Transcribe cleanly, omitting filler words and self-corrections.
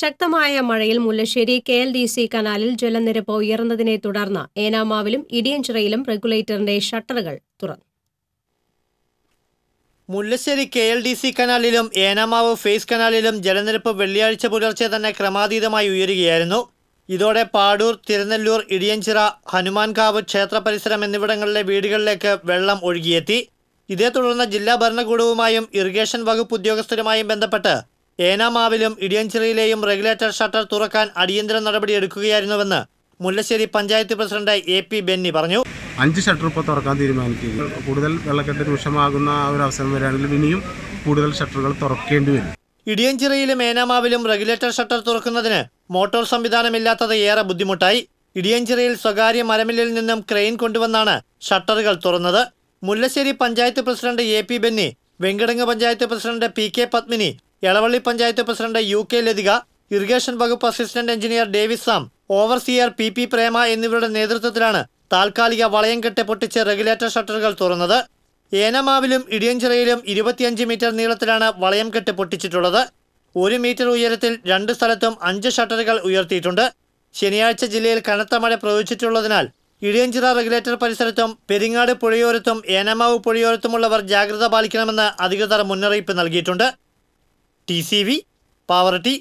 ശക്തമായ മഴയിൽ Mullassery KLD C കനാലിൽ ജലനിരപ്പ് ഉയർന്നതിനെ തുടർന്ന് ഏനാമാവിലും ഇടിയഞ്ചിറയിലും റെഗുലേറ്ററിന്റെ ഷട്ടറുകൾ തുറന്നു. മുല്ലശ്ശേരി കെ.എൽ.ഡി സി കനാലിലും ഏനാമാവ് ഫേസ് കനാലിലും ജലനിരപ്പ് വെള്ളിയാഴ്ച പുലർച്ചെ തന്നെ ക്രമാതീതമായി ഉയരുകയായിരുന്നു. ഇതോടെ പാടൂർ, തിരുനെല്ലൂർ, ഇടിയഞ്ചിറ, ഹനുമാൻകാവ്, ക്ഷേത്ര പരിസരം എന്നിവിടങ്ങളിലെ വീടുകളിലേക്ക് വെള്ളം ഒഴുകിയെത്തി. ഇതേ തുടർന്ന് ജില്ലാ ഭരണകൂടവുമായും ഇറിഗേഷൻ വകുപ്പ് ഉദ്യോഗസ്ഥരുമായും ബന്ധപ്പെട്ട് ഏനാമാവിലും ഇടിയഞ്ചിറയിലെയും റെഗുലേറ്റർ ഷട്ടർ തുറക്കാൻ അടിയന്തര നടപടിയെടുക്കുകയായിരുന്നുവെന്ന് Mullassery panchayat president A. P. Benny പറഞ്ഞു. 5 ഷട്ടർ ഇപ്പോൾ തുറക്കാൻ തീരുമാനിക്കുക. കൂടുതൽ വെള്ളക്കെട്ട് രൂക്ഷമാകുന്ന ഒരു അവസരം വരികയാണെങ്കിൽ ഇനിയും കൂടുതൽ ഷട്ടറുകൾ തുറക്കേണ്ടി വരും. ഇടിയഞ്ചിറയിലും ഏനാമാവിലും റെഗുലേറ്റർ ഷട്ടർ തുറക്കുന്നതിന് മോട്ടോർ സംവിധാനമില്ലാത്തത് ഏറെ ബുദ്ധിമുട്ടായി. ഇടിയഞ്ചിറയിൽ സ്വകാര്യ മരമില്ലിൽ നിന്നും ക്രെയിൻ കൊണ്ടുവന്നാണ് ഷട്ടറുകൾ തുറന്നത്. Mullassery panchayat president A. P. Benny, Venkitangu panchayat president P. K. Padmini, Elavally panchayat president U. K. Lathika, irrigation വകുപ്പ് assistant engineer Davis Sam, overseer P. P. Prema എന്നിവരുടെ നേതൃത്വത്തിലാണ് താൽക്കാലിക വളയം കെട്ട് പൊട്ടിച്ച് റെഗുലേറ്റർ ഷട്ടറുകൾ തുറന്നത്. ഏനാമാവിലും ഇടിയഞ്ചിറയിലും 25 മീറ്റർ നീളത്തിലാണ് വളയം കെട്ട് പൊട്ടിച്ചിട്ടുള്ളത്. 1 മീറ്റർ ഉയരത്തിൽ 2 സ്ഥലത്തും 5 ഷട്ടറുകൾ ഉയർത്തിയിട്ടുണ്ട്. ശനിയാഴ്ച ജില്ലയിൽ കനത്ത മഴ പ്രവചിച്ചിട്ടുള്ളതിനാൽ ഇടിയഞ്ചിറ റെഗുലേറ്റർ പരിസരത്തും പെരിങ്ങാട് പുഴയോരത്തും ഏനാമാവ് പുഴയോരത്തുമുള്ളവർ ജാഗ്രത പാലിക്കണമെന്ന് അധികൃതർ മുന്നറിയിപ്പ് നൽകിയിട്ടുണ്ട്. ടി.സി.വി. പാവറട്ടി.